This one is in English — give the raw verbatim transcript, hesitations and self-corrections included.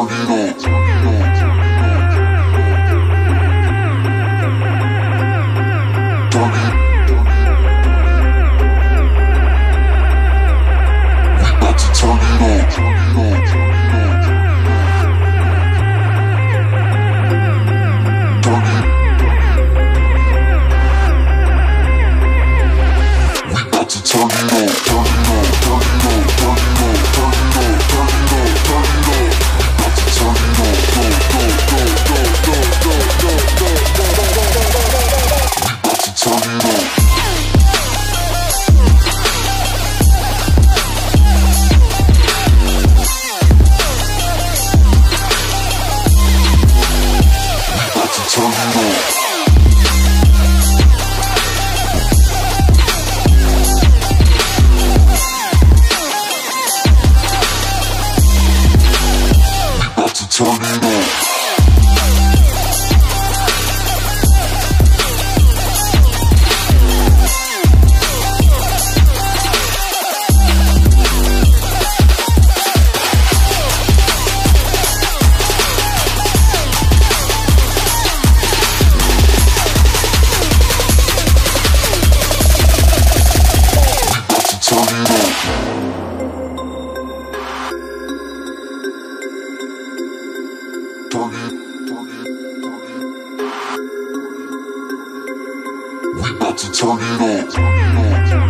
Turn it up. Turn it up.